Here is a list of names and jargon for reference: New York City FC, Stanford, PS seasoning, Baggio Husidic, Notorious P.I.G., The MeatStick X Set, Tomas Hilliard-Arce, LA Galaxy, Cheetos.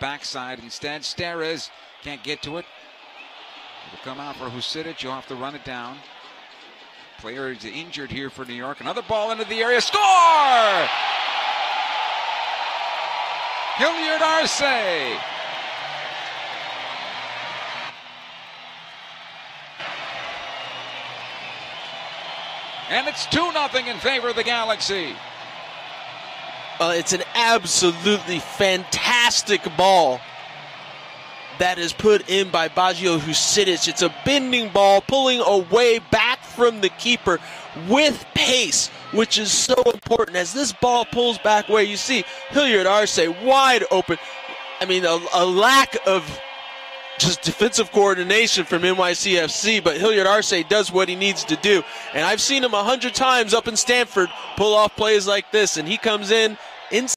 backside instead. Steres can't get to it. It'll come out for Husidic. You'll have to run it down. Player is injured here for New York. Another ball into the area. Score! Hilliard-Arce. And it's 2-0 in favor of the Galaxy. Well, it's an absolutely fantastic ball that is put in by Baggio Husidic. It's a bending ball, pulling away back from the keeper with pace, which is so important. As this ball pulls back away, you see Hilliard-Arce wide open. I mean, a lack of just defensive coordination from NYCFC, but Hilliard-Arce does what he needs to do. And I've seen him 100 times up in Stanford pull off plays like this, and he comes in